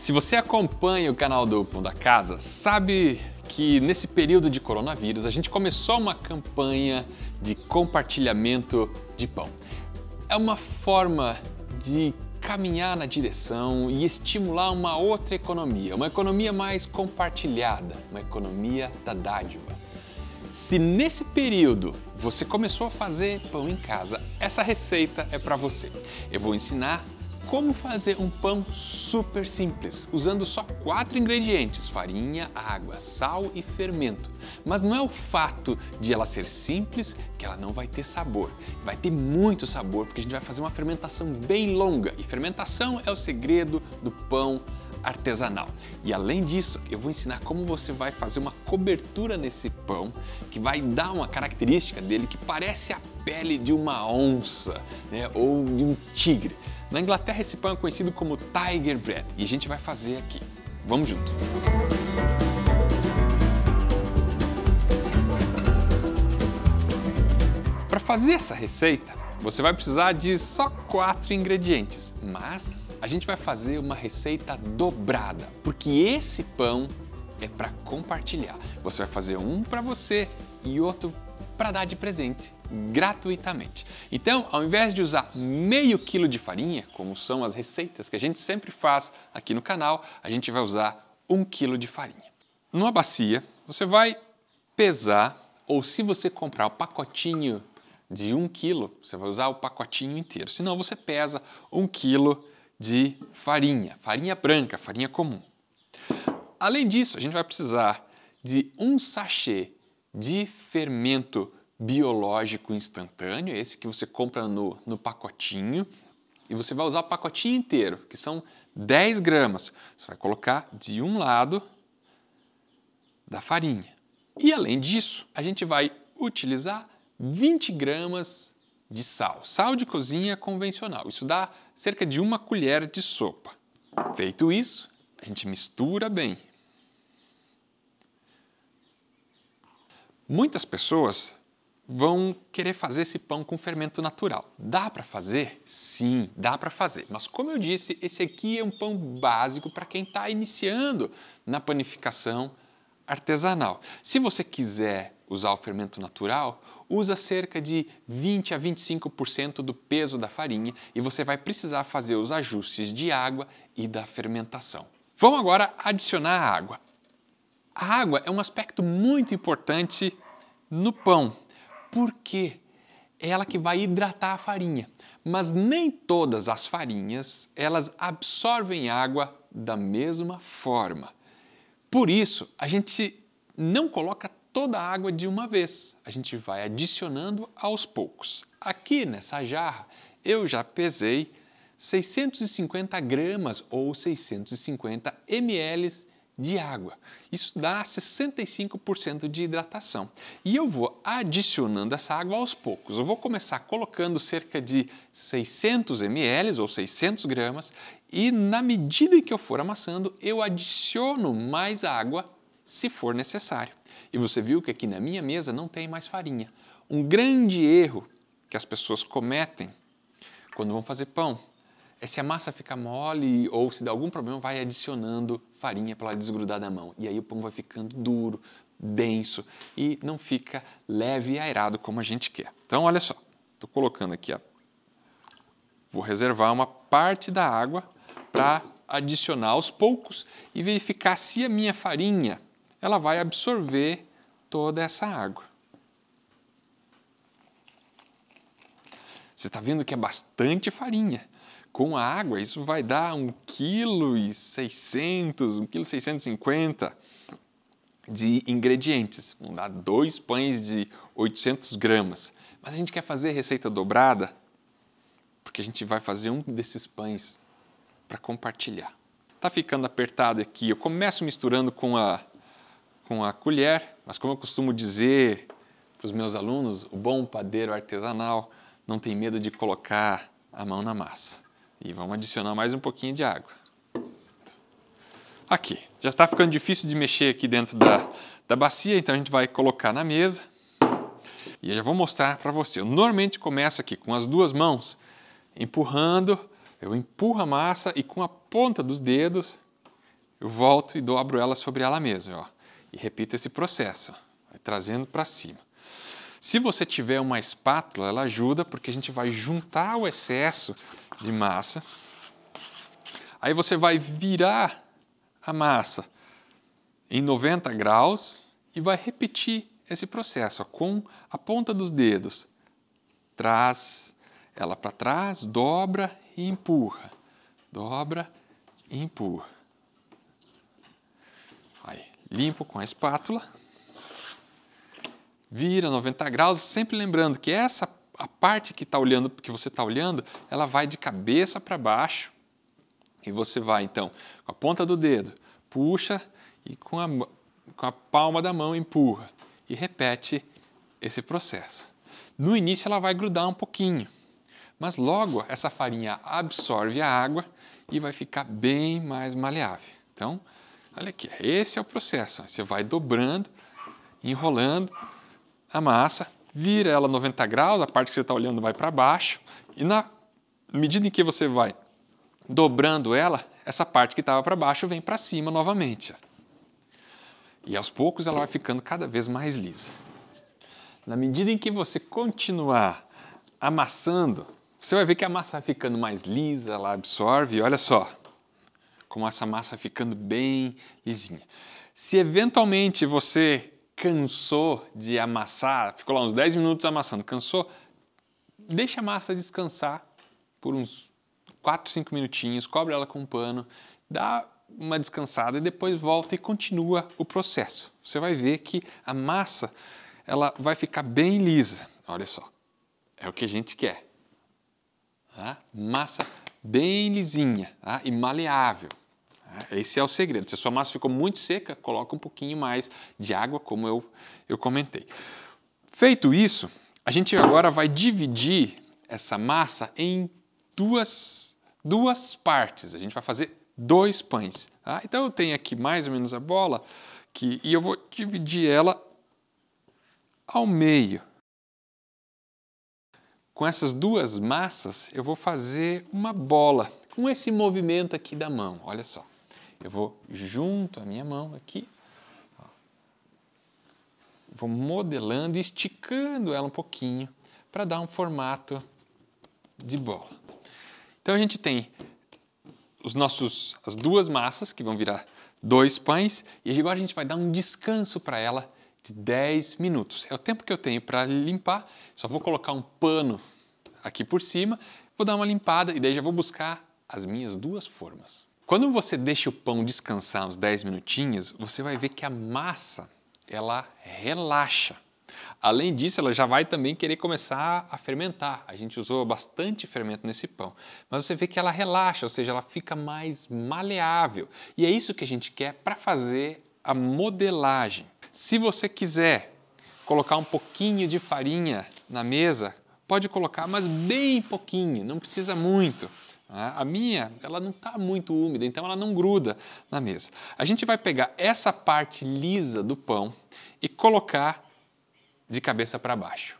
Se você acompanha o canal do Pão da Casa, sabe que nesse período de coronavírus a gente começou uma campanha de compartilhamento de pão. É uma forma de caminhar na direção e estimular uma outra economia, uma economia mais compartilhada, uma economia da dádiva. Se nesse período você começou a fazer pão em casa, essa receita é para você. Eu vou ensinar como fazer um pão super simples, usando só 4 ingredientes: farinha, água, sal e fermento. Mas não é o fato de ela ser simples que ela não vai ter sabor. Vai ter muito sabor, porque a gente vai fazer uma fermentação bem longa. E fermentação é o segredo do pão artesanal. E além disso, eu vou ensinar como você vai fazer uma cobertura nesse pão que vai dar uma característica dele que parece a pele de uma onça, né? Ou de um tigre. Na Inglaterra esse pão é conhecido como Tiger Bread e a gente vai fazer aqui. Vamos junto! Para fazer essa receita, você vai precisar de só 4 ingredientes, mas a gente vai fazer uma receita dobrada, porque esse pão é para compartilhar. Você vai fazer um para você e outro para dar de presente, gratuitamente. Então, ao invés de usar meio quilo de farinha, como são as receitas que a gente sempre faz aqui no canal, a gente vai usar 1 quilo de farinha. Numa bacia, você vai pesar, ou se você comprar o pacotinho de 1 quilo, você vai usar o pacotinho inteiro. Senão você pesa 1 quilo de farinha, farinha branca, farinha comum. Além disso, a gente vai precisar de 1 sachê de fermento biológico instantâneo, esse que você compra no pacotinho, e você vai usar o pacotinho inteiro, que são 10 gramas. Você vai colocar de um lado da farinha. E além disso, a gente vai utilizar 20 gramas de sal, sal de cozinha convencional. Isso dá cerca de 1 colher de sopa. Feito isso, a gente mistura bem. Muitas pessoas vão querer fazer esse pão com fermento natural. Dá para fazer? Sim, dá para fazer. Mas como eu disse, esse aqui é um pão básico para quem está iniciando na panificação artesanal. Se você quiser usar o fermento natural, usa cerca de 20 a 25% do peso da farinha e você vai precisar fazer os ajustes de água e da fermentação. Vamos agora adicionar a água. A água é um aspecto muito importante no pão, porque é ela que vai hidratar a farinha. Mas nem todas as farinhas, elas absorvem água da mesma forma. Por isso, a gente não coloca toda a água de uma vez, a gente vai adicionando aos poucos. Aqui nessa jarra eu já pesei 650 gramas ou 650 ml de água. Isso dá 65% de hidratação. E eu vou adicionando essa água aos poucos. Eu vou começar colocando cerca de 600 ml ou 600 gramas e na medida em que eu for amassando, eu adiciono mais água se for necessário. E você viu que aqui na minha mesa não tem mais farinha. Um grande erro que as pessoas cometem quando vão fazer pão é se a massa ficar mole ou se dá algum problema, vai adicionando farinha para ela desgrudar da mão. E aí o pão vai ficando duro, denso e não fica leve e aerado como a gente quer. Então, olha só, estou colocando aqui, ó. Vou reservar uma parte da água para adicionar aos poucos e verificar se a minha farinha ela vai absorver toda essa água. Você está vendo que é bastante farinha. Com a água, isso vai dar 1,6 kg, 1,650 kg de ingredientes. Vão dar 2 pães de 800 gramas. Mas a gente quer fazer receita dobrada, porque a gente vai fazer um desses pães para compartilhar. Tá ficando apertado aqui. Eu começo misturando com a colher, mas como eu costumo dizer para os meus alunos, o bom padeiro artesanal não tem medo de colocar a mão na massa. E vamos adicionar mais um pouquinho de água. Aqui, já está ficando difícil de mexer aqui dentro da bacia, então a gente vai colocar na mesa e eu já vou mostrar para você. Eu normalmente começo aqui com as 2 mãos empurrando, eu empurro a massa e com a ponta dos dedos eu volto e dobro ela sobre ela mesma, ó, e repito esse processo, vai trazendo para cima. Se você tiver uma espátula, ela ajuda porque a gente vai juntar o excesso de massa, aí você vai virar a massa em 90 graus e vai repetir esse processo, ó, com a ponta dos dedos, traz ela para trás, dobra e empurra, dobra e empurra. Aí, limpo com a espátula, vira 90 graus, sempre lembrando que essa a parte que tá olhando, que você está olhando, ela vai de cabeça para baixo e você vai então com a ponta do dedo, puxa e com a palma da mão empurra e repete esse processo. No início ela vai grudar um pouquinho, mas logo essa farinha absorve a água e vai ficar bem mais maleável. Então, olha aqui, esse é o processo. Você vai dobrando, enrolando a massa, vira ela 90 graus, a parte que você está olhando vai para baixo, e na medida em que você vai dobrando ela, essa parte que estava para baixo vem para cima novamente. E aos poucos ela vai ficando cada vez mais lisa. Na medida em que você continuar amassando, você vai ver que a massa vai ficando mais lisa, ela absorve e olha só como essa massa ficando bem lisinha. Se eventualmente você cansou de amassar, ficou lá uns 10 minutos amassando, cansou, deixa a massa descansar por uns 4, 5 minutinhos, cobre ela com um pano, dá uma descansada e depois volta e continua o processo. Você vai ver que a massa ela vai ficar bem lisa, olha só. É o que a gente quer, tá? Massa bem lisinha, tá? E maleável. Tá? Esse é o segredo. Se a sua massa ficou muito seca, coloca um pouquinho mais de água, como eu comentei. Feito isso, a gente agora vai dividir essa massa em duas partes. A gente vai fazer dois pães. Tá? Então eu tenho aqui mais ou menos a bola e eu vou dividir ela ao meio. Com essas duas massas, eu vou fazer uma bola com esse movimento aqui da mão. Olha só, eu vou junto a minha mão aqui, ó, vou modelando e esticando ela um pouquinho para dar um formato de bola. Então a gente tem as duas massas que vão virar dois pães e agora a gente vai dar um descanso para ela de 10 minutos. É o tempo que eu tenho para limpar, só vou colocar um pano aqui por cima, vou dar uma limpada e daí já vou buscar as minhas duas formas. Quando você deixa o pão descansar uns 10 minutinhos, você vai ver que a massa, ela relaxa. Além disso, ela já vai também querer começar a fermentar. A gente usou bastante fermento nesse pão, mas você vê que ela relaxa, ou seja, ela fica mais maleável. E é isso que a gente quer para fazer a modelagem. Se você quiser colocar um pouquinho de farinha na mesa, pode colocar, mas bem pouquinho, não precisa muito. A minha, ela não está muito úmida, então ela não gruda na mesa. A gente vai pegar essa parte lisa do pão e colocar de cabeça para baixo.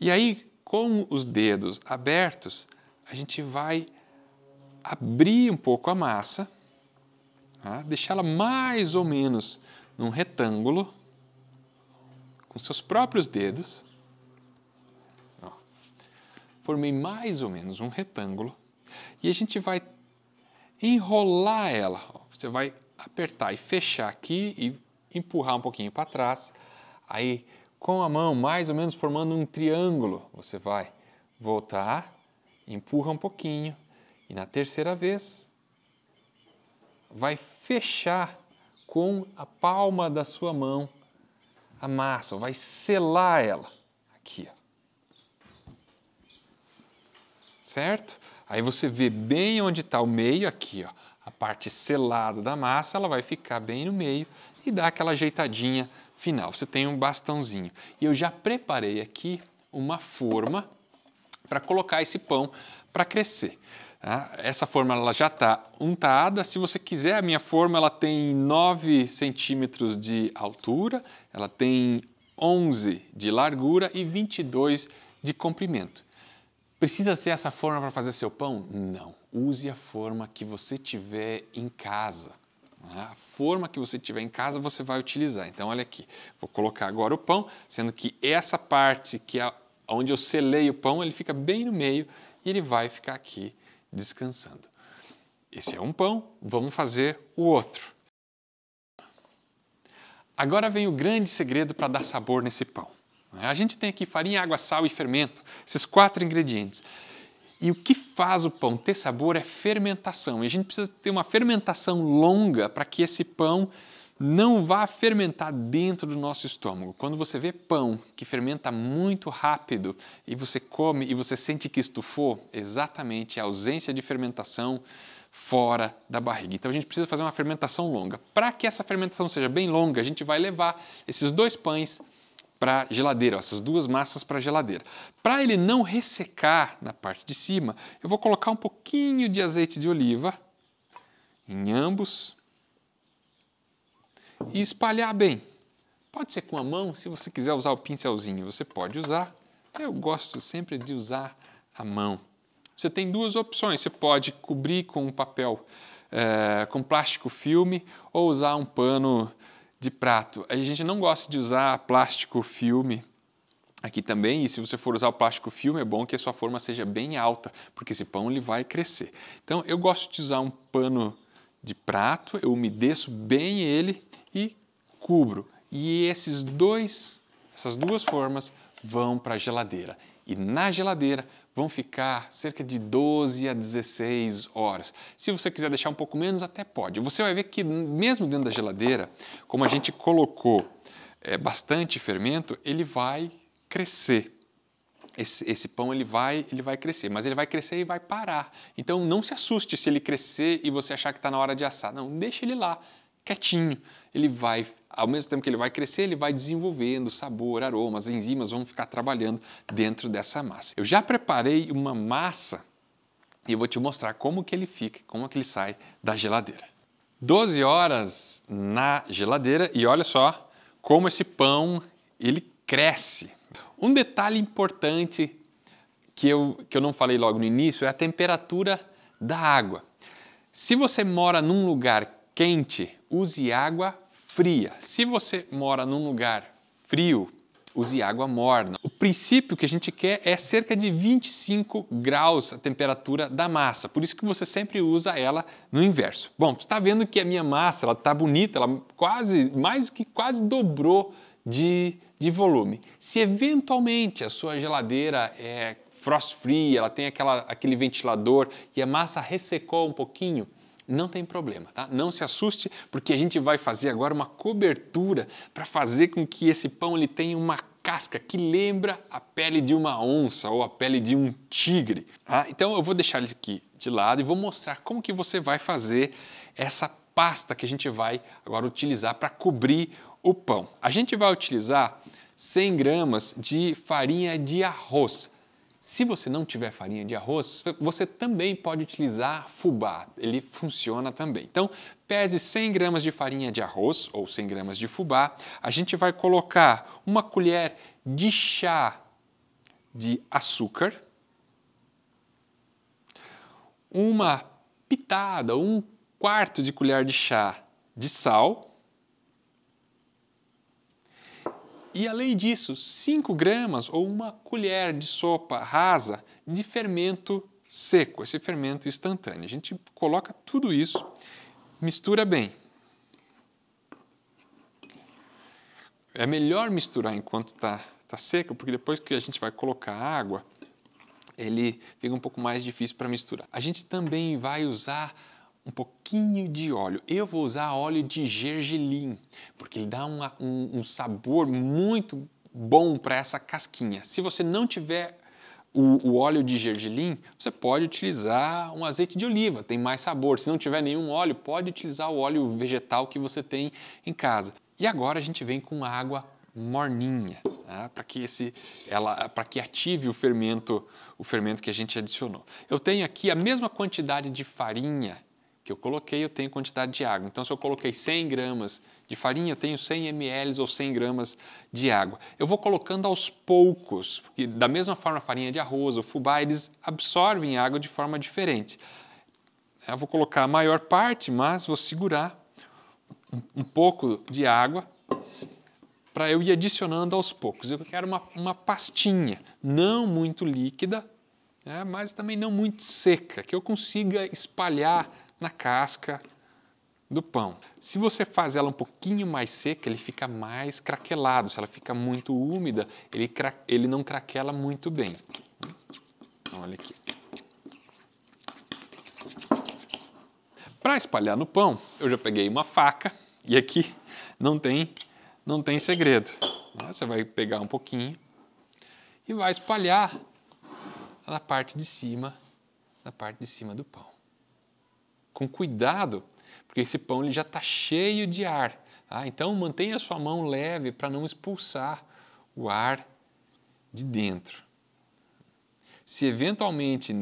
E aí, com os dedos abertos, a gente vai abrir um pouco a massa, deixar ela mais ou menos num retângulo, com seus próprios dedos. Ó, formei mais ou menos um retângulo e a gente vai enrolar ela. Ó, você vai apertar e fechar aqui e empurrar um pouquinho para trás. Aí, com a mão, mais ou menos formando um triângulo, você vai voltar, empurra um pouquinho e na terceira vez vai fechar com a palma da sua mão, a massa, vai selar ela, aqui, ó. Certo? Aí você vê bem onde está o meio, aqui, ó, a parte selada da massa, ela vai ficar bem no meio e dá aquela ajeitadinha final. Você tem um bastãozinho. E eu já preparei aqui uma forma para colocar esse pão para crescer. Essa forma ela já está untada, se você quiser, a minha forma ela tem 9 centímetros de altura, ela tem 11 de largura e 22 de comprimento. Precisa ser essa forma para fazer seu pão? Não, use a forma que você tiver em casa. A forma que você tiver em casa você vai utilizar. Então olha aqui, vou colocar agora o pão, sendo que essa parte que é onde eu selei o pão, ele fica bem no meio e ele vai ficar aqui descansando. Esse é um pão, vamos fazer o outro. Agora vem o grande segredo para dar sabor nesse pão. A gente tem aqui farinha, água, sal e fermento, esses 4 ingredientes. E o que faz o pão ter sabor é fermentação. E a gente precisa ter uma fermentação longa para que esse pão não vá fermentar dentro do nosso estômago. Quando você vê pão que fermenta muito rápido e você come e você sente que estufou, exatamente a ausência de fermentação fora da barriga. Então a gente precisa fazer uma fermentação longa. Para que essa fermentação seja bem longa, a gente vai levar esses 2 pães para geladeira, ó, essas 2 massas para geladeira. Para ele não ressecar na parte de cima, eu vou colocar um pouquinho de azeite de oliva em ambos e espalhar bem. Pode ser com a mão, se você quiser usar o pincelzinho, você pode usar. Eu gosto sempre de usar a mão. Você tem 2 opções, você pode cobrir com um papel, com plástico filme ou usar um pano de prato. A gente não gosta de usar plástico filme aqui também, e se você for usar o plástico filme é bom que a sua forma seja bem alta, porque esse pão ele vai crescer. Então eu gosto de usar um pano de prato, eu umedeço bem ele e cubro. E essas duas formas vão para a geladeira. E na geladeira vão ficar cerca de 12 a 16 horas. Se você quiser deixar um pouco menos, até pode. Você vai ver que mesmo dentro da geladeira, como a gente colocou bastante fermento, ele vai crescer. Esse pão ele vai crescer, mas ele vai crescer e vai parar. Então não se assuste se ele crescer e você achar que está na hora de assar. Não, deixa ele lá, quietinho. Ele vai, ao mesmo tempo que ele vai crescer, ele vai desenvolvendo sabor, aromas, enzimas vão ficar trabalhando dentro dessa massa. Eu já preparei uma massa e eu vou te mostrar como que ele fica, como que ele sai da geladeira. 12 horas na geladeira e olha só como esse pão ele cresce. Um detalhe importante que eu não falei logo no início é a temperatura da água. Se você mora num lugar quente, use água fria. Se você mora num lugar frio, use água morna. O princípio que a gente quer é cerca de 25 graus a temperatura da massa, por isso que você sempre usa ela no inverso. Bom, você está vendo que a minha massa ela está bonita, ela quase, mais que quase dobrou de volume. Se eventualmente a sua geladeira é frost free, ela tem aquele ventilador e a massa ressecou um pouquinho, não tem problema, tá? Não se assuste, porque a gente vai fazer agora uma cobertura para fazer com que esse pão ele tenha uma casca que lembra a pele de uma onça ou a pele de um tigre. Tá? Então eu vou deixar ele aqui de lado e vou mostrar como que você vai fazer essa pasta que a gente vai agora utilizar para cobrir o pão. A gente vai utilizar 100 gramas de farinha de arroz. Se você não tiver farinha de arroz, você também pode utilizar fubá, ele funciona também. Então, pese 100 gramas de farinha de arroz ou 100 gramas de fubá, a gente vai colocar uma colher de chá de açúcar, uma pitada, 1/4 de colher de chá de sal, e além disso, 5 gramas ou uma colher de sopa rasa de fermento seco, esse fermento instantâneo. A gente coloca tudo isso, mistura bem. É melhor misturar enquanto tá seco, porque depois que a gente vai colocar água, ele fica um pouco mais difícil para misturar. A gente também vai usar um pouquinho de óleo. Eu vou usar óleo de gergelim, porque ele dá um sabor muito bom para essa casquinha. Se você não tiver o óleo de gergelim, você pode utilizar um azeite de oliva, tem mais sabor. Se não tiver nenhum óleo, pode utilizar o óleo vegetal que você tem em casa. E agora a gente vem com água morninha, tá? Para que ative o fermento que a gente adicionou. Eu tenho aqui a mesma quantidade de farinha que eu coloquei, eu tenho quantidade de água. Então, se eu coloquei 100 gramas de farinha, eu tenho 100 ml ou 100 gramas de água. Eu vou colocando aos poucos, porque da mesma forma a farinha de arroz, o fubá, eles absorvem água de forma diferente. Eu vou colocar a maior parte, mas vou segurar um pouco de água para eu ir adicionando aos poucos. Eu quero uma pastinha, não muito líquida, né, mas também não muito seca, que eu consiga espalhar na casca do pão. Se você faz ela um pouquinho mais seca, ele fica mais craquelado. Se ela fica muito úmida, ele não craquela muito bem. Olha aqui. Para espalhar no pão, eu já peguei uma faca e aqui não tem segredo. Você vai pegar um pouquinho e vai espalhar na parte de cima do pão. Com cuidado, porque esse pão ele já está cheio de ar. Tá? Então, mantenha a sua mão leve para não expulsar o ar de dentro. Se eventualmente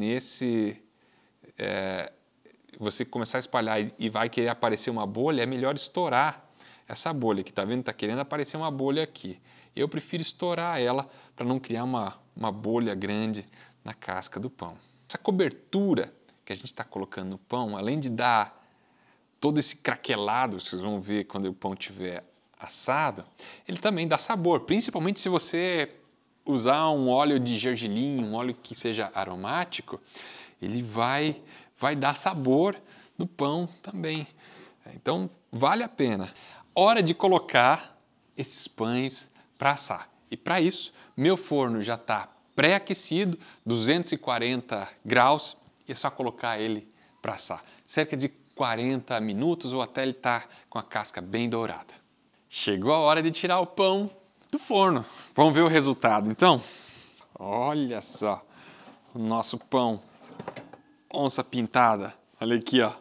você começar a espalhar e vai querer aparecer uma bolha, é melhor estourar essa bolha aqui. Tá vendo? Tá querendo aparecer uma bolha aqui. Eu prefiro estourar ela para não criar uma bolha grande na casca do pão. Essa cobertura que a gente está colocando no pão, além de dar todo esse craquelado, vocês vão ver quando o pão estiver assado, ele também dá sabor, principalmente se você usar um óleo de gergelim, um óleo que seja aromático, ele vai dar sabor no pão também. Então, vale a pena. Hora de colocar esses pães para assar. E para isso, meu forno já está pré-aquecido, 240 graus, e é só colocar ele para assar. Cerca de 40 minutos ou até ele estar com a casca bem dourada. Chegou a hora de tirar o pão do forno. Vamos ver o resultado então? Olha só o nosso pão onça pintada. Olha aqui, ó.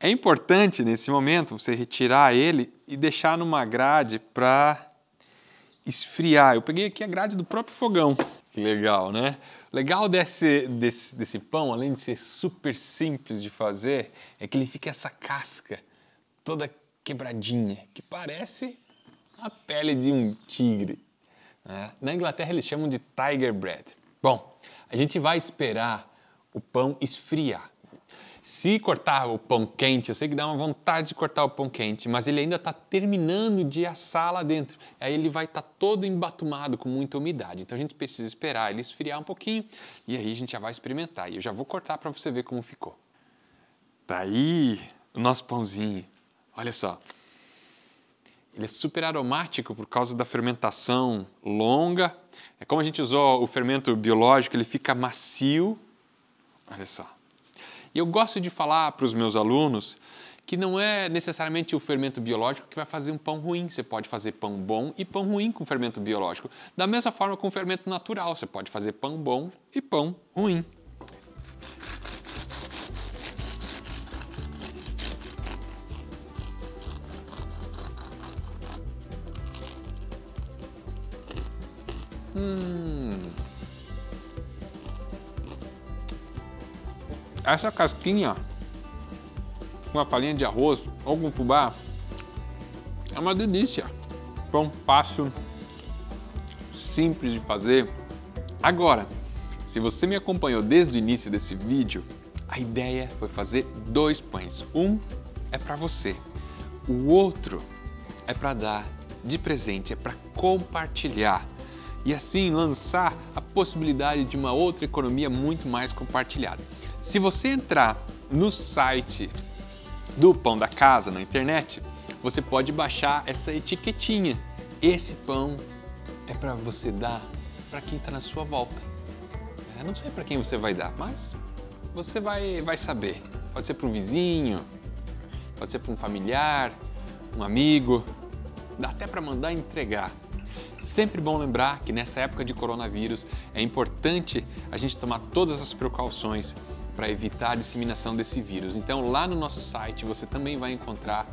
É importante nesse momento você retirar ele e deixar numa grade para esfriar. Eu peguei aqui a grade do próprio fogão. Que legal, né? Legal desse pão, além de ser super simples de fazer, é que ele fica essa casca toda quebradinha, que parece a pele de um tigre. Na Inglaterra eles chamam de Tiger Bread. Bom, a gente vai esperar o pão esfriar. Se cortar o pão quente, eu sei que dá uma vontade de cortar o pão quente, mas ele ainda está terminando de assar lá dentro. Aí ele vai estar todo embatumado com muita umidade. Então a gente precisa esperar ele esfriar um pouquinho e aí a gente já vai experimentar. E eu já vou cortar para você ver como ficou. Tá aí o nosso pãozinho. Olha só. Ele é super aromático por causa da fermentação longa. É como a gente usou o fermento biológico, ele fica macio. Olha só. E eu gosto de falar para os meus alunos que não é necessariamente o fermento biológico que vai fazer um pão ruim. Você pode fazer pão bom e pão ruim com fermento biológico. Da mesma forma com o fermento natural, você pode fazer pão bom e pão ruim. Essa casquinha com uma farinha de arroz ou com fubá é uma delícia. Pão fácil, simples de fazer. Agora, se você me acompanhou desde o início desse vídeo, a ideia foi fazer dois pães. Um é para você, o outro é para dar de presente, é para compartilhar. E assim lançar a possibilidade de uma outra economia muito mais compartilhada. Se você entrar no site do Pão da Casa na internet, você pode baixar essa etiquetinha. Esse pão é para você dar para quem está na sua volta. Eu não sei para quem você vai dar, mas você vai saber. Pode ser para um vizinho, pode ser para um familiar, um amigo, dá até para mandar entregar. Sempre bom lembrar que nessa época de coronavírus é importante a gente tomar todas as precauções para evitar a disseminação desse vírus. Então lá no nosso site você também vai encontrar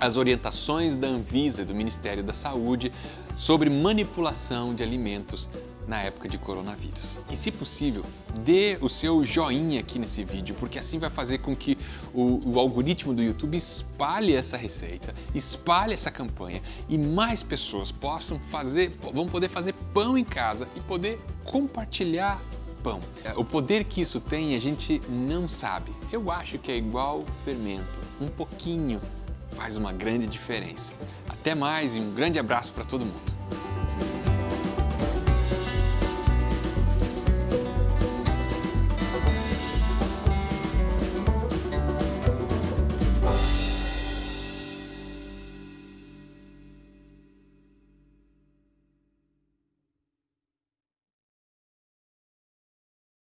as orientações da Anvisa, do Ministério da Saúde, sobre manipulação de alimentos na época de coronavírus. E se possível, dê o seu joinha aqui nesse vídeo, porque assim vai fazer com que o algoritmo do YouTube espalhe essa receita, espalhe essa campanha e mais pessoas vão poder fazer pão em casa e poder compartilhar pão. O poder que isso tem a gente não sabe. Eu acho que é igual fermento, um pouquinho faz uma grande diferença. Até mais e um grande abraço para todo mundo.